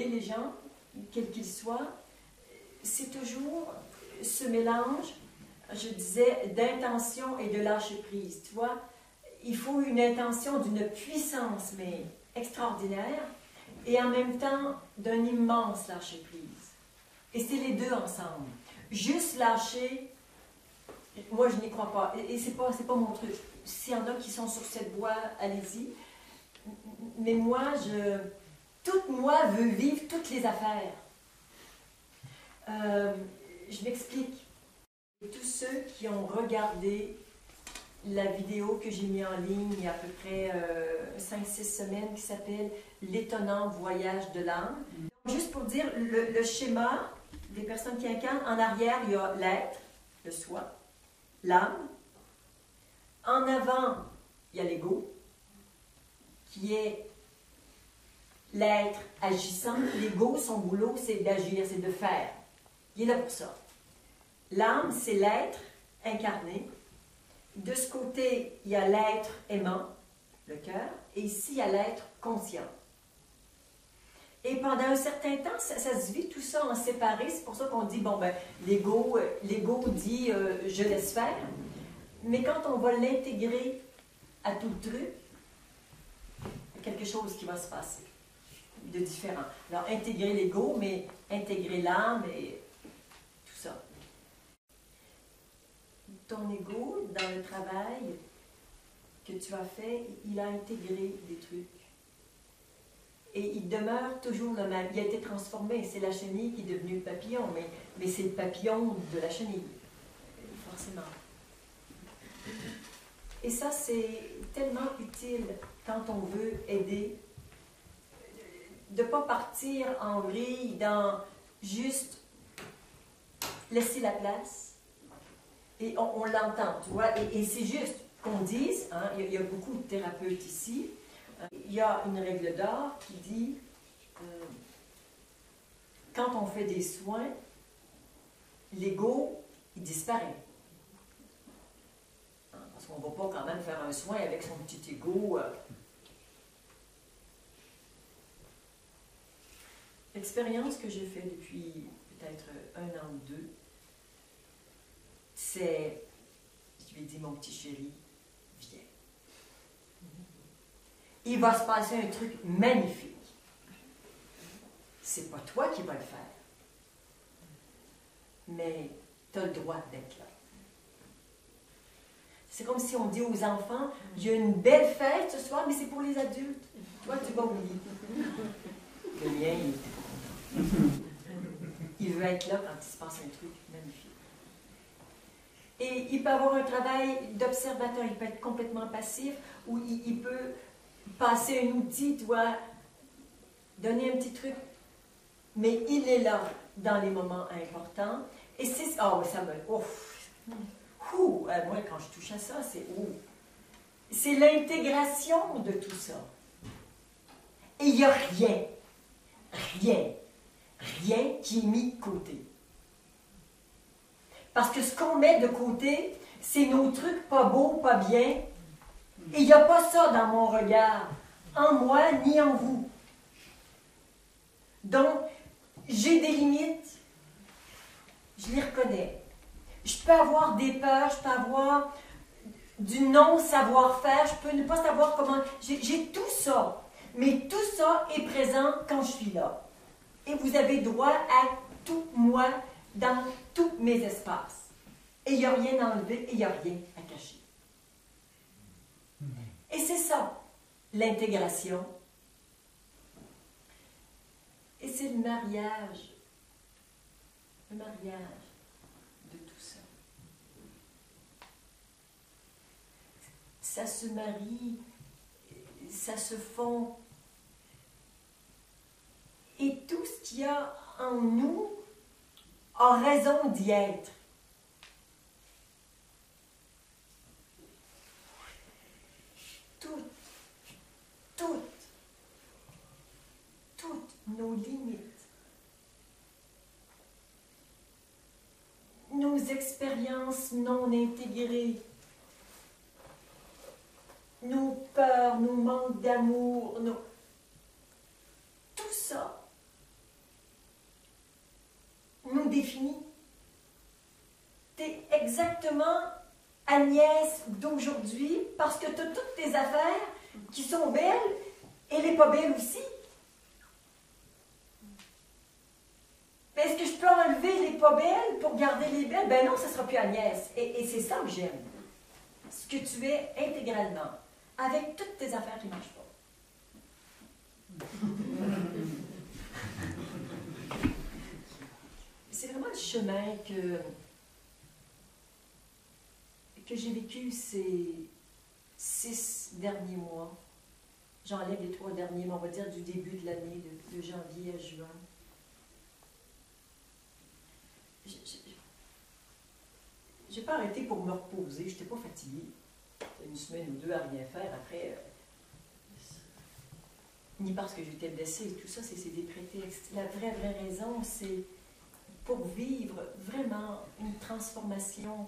aider les gens, quels qu'ils soient, c'est toujours ce mélange, je disais, d'intention et de lâcher-prise. Tu vois, il faut une intention d'une puissance, mais extraordinaire, et en même temps d'un immense lâcher-prise. Et c'est les deux ensemble. Juste lâcher, moi je n'y crois pas, et c'est pas mon truc. S'il y en a qui sont sur cette voie, allez-y. Mais moi, moi veut vivre toutes les affaires. Je m'explique. Tous ceux qui ont regardé la vidéo que j'ai mise en ligne il y a à peu près 5-6 semaines qui s'appelle « L'étonnant voyage de l'âme ». Juste pour dire, le schéma des personnes qui incarnent, en arrière, il y a l'être, le soi, l'âme. En avant, il y a l'ego, qui est l'être agissant. L'ego, son boulot, c'est d'agir, c'est de faire. Il est là pour ça. L'âme, c'est l'être incarné. De ce côté, il y a l'être aimant, le cœur, et ici, il y a l'être conscient. Et pendant un certain temps, ça se vit tout ça en séparé. C'est pour ça qu'on dit, bon, ben, l'ego dit « je laisse faire ». Mais quand on va l'intégrer à tout le truc, il y a quelque chose qui va se passer de différent. Alors, intégrer l'ego, mais intégrer l'âme et tout ça. Ton ego, dans le travail que tu as fait, il a intégré des trucs. Et il demeure toujours le même. Il a été transformé. C'est la chenille qui est devenue le papillon, mais c'est le papillon de la chenille, forcément. Et ça, c'est tellement utile quand on veut aider, de ne pas partir en vrille dans juste laisser la place. Et on l'entend, tu vois, et c'est juste qu'on dise, hein, il y a beaucoup de thérapeutes ici, il y a une règle d'or qui dit, quand on fait des soins, l'ego, il disparaît. On ne va pas quand même faire un soin avec son petit ego. L'expérience que j'ai faite depuis peut-être 1 an ou 2, c'est, je lui ai dit, mon petit chéri, viens. Il va se passer un truc magnifique. C'est pas toi qui vas le faire. Mais tu as le droit d'être là. C'est comme si on dit aux enfants, il y a une belle fête ce soir, mais c'est pour les adultes. Toi, tu vas oublier. Le mien, il était content. Il veut être là quand il se passe un truc magnifique. Et il peut avoir un travail d'observateur, il peut être complètement passif, ou il peut passer un outil, toi, donner un petit truc. Mais il est là dans les moments importants. Et c'est... Oh, ça me... Ouf. Ouh, moi, quand je touche à ça, c'est « ouh ». C'est l'intégration de tout ça. Et il n'y a rien qui est mis de côté. Parce que ce qu'on met de côté, c'est nos trucs pas beaux, pas bien. Et il n'y a pas ça dans mon regard, en moi ni en vous. Donc, j'ai des limites, je les reconnais. Je peux avoir des peurs, je peux avoir du non-savoir-faire, je peux ne pas savoir comment... J'ai tout ça, mais tout ça est présent quand je suis là. Et vous avez droit à tout moi dans tous mes espaces. Et il n'y a rien à enlever, et il n'y a rien à cacher. Et c'est ça, l'intégration. Et c'est le mariage. Le mariage. Ça se marie, ça se fond. Et tout ce qu'il y a en nous a raison d'y être. Toutes nos limites, nos expériences non intégrées, nos peurs, nos manques d'amour, tout ça défini. Tu es exactement Agnès d'aujourd'hui parce que tu as toutes tes affaires qui sont belles et les pas belles aussi. Mais est-ce que je peux enlever les pas belles pour garder les belles? Ben non, ça ne sera plus Agnès. Et c'est ça que j'aime. Ce que tu es intégralement, avec toutes tes affaires qui ne marchent pas. C'est vraiment le chemin que j'ai vécu ces 6 derniers mois. J'enlève les 3 derniers, mais on va dire du début de l'année, de janvier à juin. J'ai pas arrêté pour me reposer, j'étais pas fatiguée. Une semaine ou 2 à rien faire après. Ni parce que j'étais blessée, tout ça, c'est des prétextes. La vraie raison, c'est pour vivre vraiment une transformation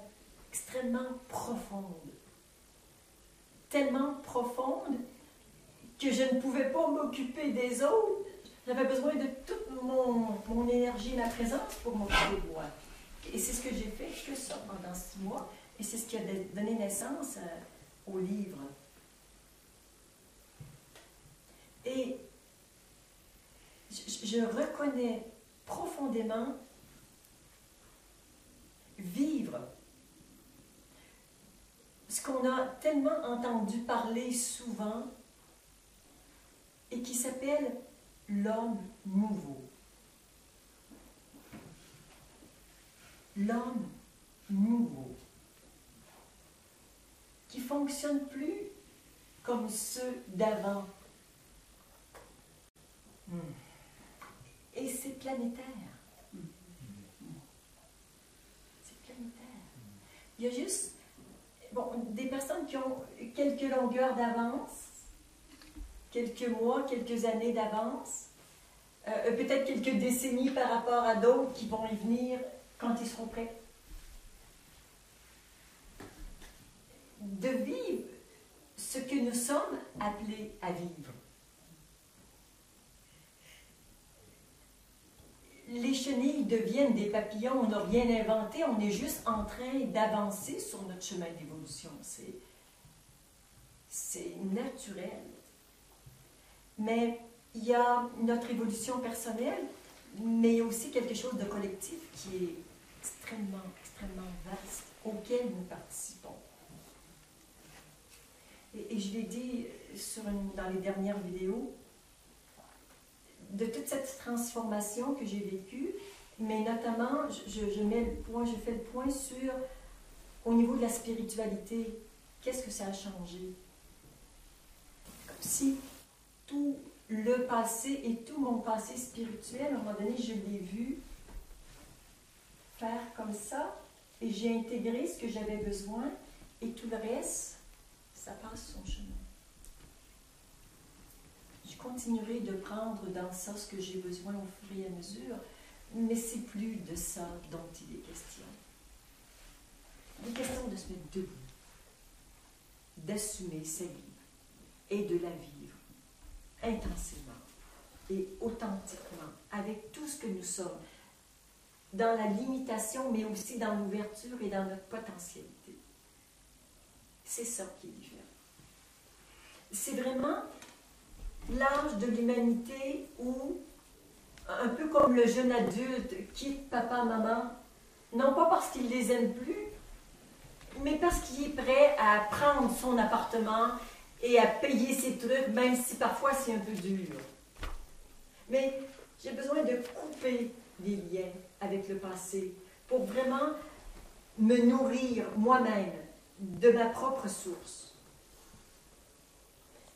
extrêmement profonde. Tellement profonde que je ne pouvais pas m'occuper des autres. J'avais besoin de toute mon énergie et ma présence pour m'occuper de moi. Et c'est ce que j'ai fait, que ça, pendant 6 mois. Et c'est ce qui a donné naissance au livre. Et je reconnais profondément vivre ce qu'on a tellement entendu parler souvent et qui s'appelle l'homme nouveau. L'homme nouveau, qui ne fonctionne plus comme ceux d'avant. Et c'est planétaire. C'est planétaire. Il y a juste des personnes qui ont quelques longueurs d'avance, quelques mois, quelques années d'avance, peut-être quelques décennies par rapport à d'autres qui vont y venir quand ils seront prêts. De vivre ce que nous sommes appelés à vivre. Les chenilles deviennent des papillons, on n'a rien inventé, on est juste en train d'avancer sur notre chemin d'évolution. C'est naturel. Mais il y a notre évolution personnelle, mais il y a aussi quelque chose de collectif qui est extrêmement, extrêmement vaste, auquel nous participons. Et je l'ai dit dans les dernières vidéos, de toute cette transformation que j'ai vécue, mais notamment, je fais le point sur, au niveau de la spiritualité, qu'est-ce que ça a changé? Comme si tout le passé et tout mon passé spirituel, à un moment donné, je l'ai vu faire comme ça, et j'ai intégré ce que j'avais besoin, et tout le reste, ça passe son chemin. Je continuerai de prendre dans ça ce que j'ai besoin au fur et à mesure, mais c'est plus de ça dont il est question. Il est question de se mettre debout, d'assumer sa vie et de la vivre intensément et authentiquement, avec tout ce que nous sommes, dans la limitation, mais aussi dans l'ouverture et dans notre potentialité. C'est ça qui est différent. C'est vraiment l'âge de l'humanité où, un peu comme le jeune adulte quitte papa, maman, non pas parce qu'il les aime plus, mais parce qu'il est prêt à prendre son appartement et à payer ses trucs, même si parfois c'est un peu dur. Mais j'ai besoin de couper les liens avec le passé pour vraiment me nourrir moi-même de ma propre source.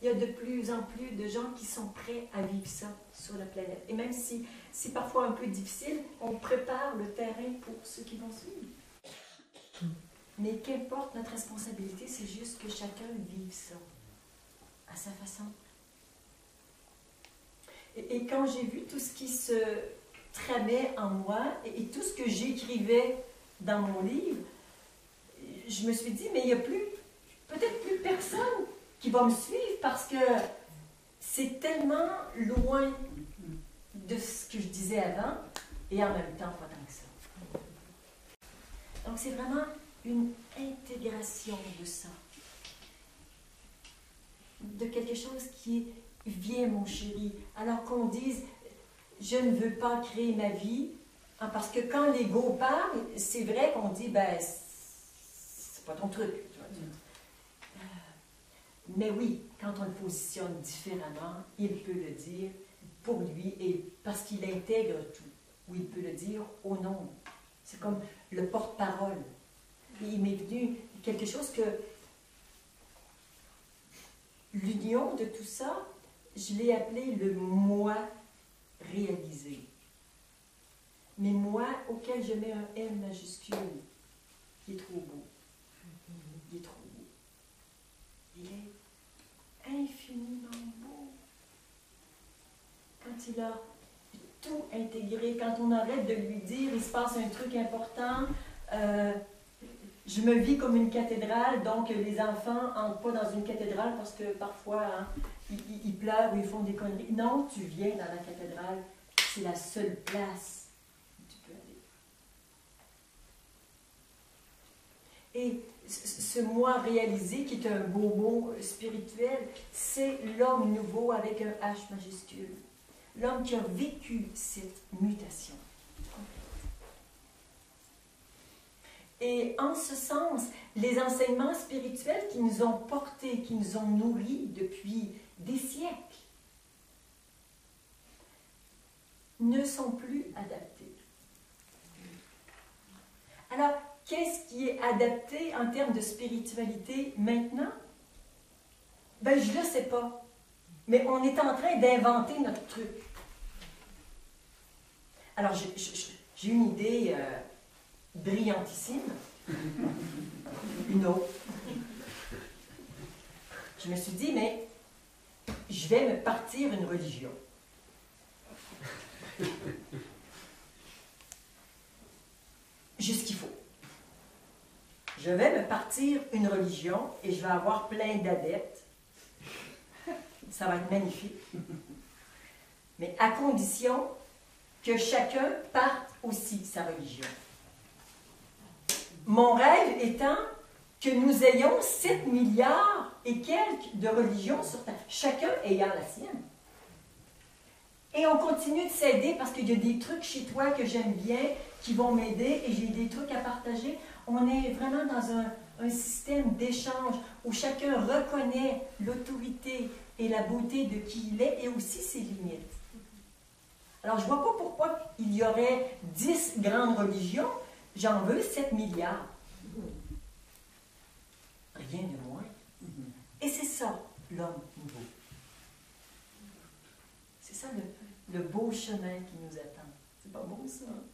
Il y a de plus en plus de gens qui sont prêts à vivre ça sur la planète. Et même si c'est parfois un peu difficile, on prépare le terrain pour ceux qui vont suivre. Mais qu'importe notre responsabilité, c'est juste que chacun vive ça à sa façon. Et quand j'ai vu tout ce qui se tramait en moi et tout ce que j'écrivais dans mon livre, je me suis dit, mais il n'y a peut-être plus personne qui va me suivre parce que c'est tellement loin de ce que je disais avant et en même temps pas tant que ça. Donc c'est vraiment une intégration de ça, de quelque chose qui est « viens mon chéri », alors qu'on dise « je ne veux pas créer ma vie », parce que quand l'ego parle, c'est vrai qu'on dit « ben, c'est pas ton truc ». Mais oui, quand on le positionne différemment, il peut le dire pour lui, et parce qu'il intègre tout, ou il peut le dire au nom. C'est comme le porte-parole. Il m'est venu quelque chose que l'union de tout ça, je l'ai appelé le moi réalisé. Mais moi auquel je mets un M majuscule, qui est trop beau. Il est trop beau. Il est infiniment beau. Quand il a tout intégré, quand on arrête de lui dire, il se passe un truc important, je me vis comme une cathédrale, donc les enfants n'entrent pas dans une cathédrale parce que parfois, hein, ils pleurent ou ils font des conneries. Non, tu viens dans la cathédrale, c'est la seule place où tu peux aller. Et ce moi réalisé, qui est un beau mot spirituel, c'est l'homme nouveau avec un H majuscule. L'homme qui a vécu cette mutation. Et en ce sens, les enseignements spirituels qui nous ont portés, qui nous ont nourris depuis des siècles, ne sont plus adaptés. Alors, qu'est-ce qui est adapté en termes de spiritualité maintenant? Ben, je ne le sais pas. Mais on est en train d'inventer notre truc. Alors, j'ai une idée... brillantissime, une autre. Je me suis dit, mais je vais me partir une religion. J'ai ce qu'il faut. Je vais me partir une religion et je vais avoir plein d'adeptes. Ça va être magnifique. Mais à condition que chacun parte aussi de sa religion. Mon rêve étant que nous ayons 7 milliards et quelques de religions sur Terre, chacun ayant la sienne. Et on continue de s'aider parce qu'il y a des trucs chez toi que j'aime bien, qui vont m'aider, et j'ai des trucs à partager. On est vraiment dans un système d'échange où chacun reconnaît l'autorité et la beauté de qui il est, et aussi ses limites. Alors, je ne vois pas pourquoi il y aurait 10 grandes religions. J'en veux 7 milliards. Rien de moins. Et c'est ça, l'homme nouveau. C'est ça le beau chemin qui nous attend. C'est pas beau, ça?